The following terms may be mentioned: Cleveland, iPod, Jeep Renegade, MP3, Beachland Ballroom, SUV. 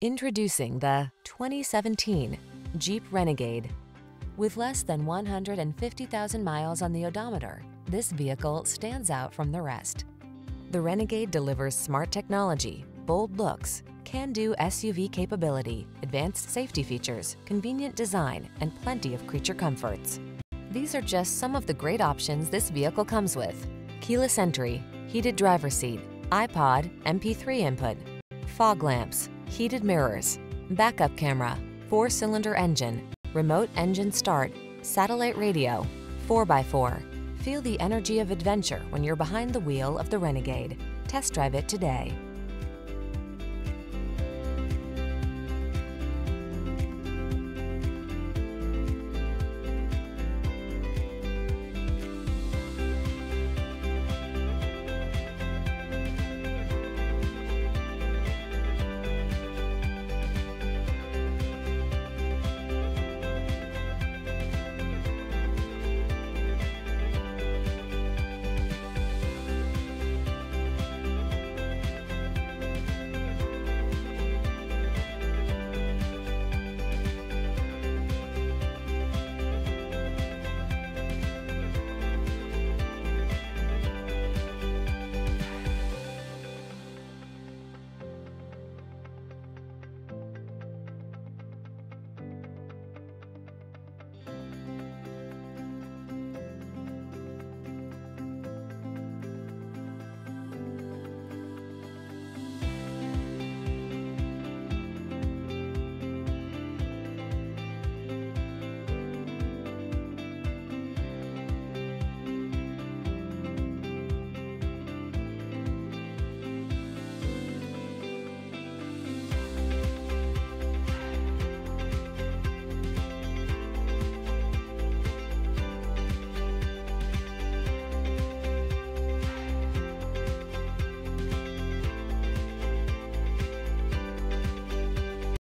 Introducing the 2017 Jeep Renegade. With less than 150,000 miles on the odometer, this vehicle stands out from the rest. The Renegade delivers smart technology, bold looks, can-do SUV capability, advanced safety features, convenient design, and plenty of creature comforts. These are just some of the great options this vehicle comes with: keyless entry, heated driver's seat, iPod, MP3 input, fog lamps, heated mirrors, backup camera, 4-cylinder engine, remote engine start, satellite radio, 4x4. Feel the energy of adventure when you're behind the wheel of the Renegade. Test drive it today.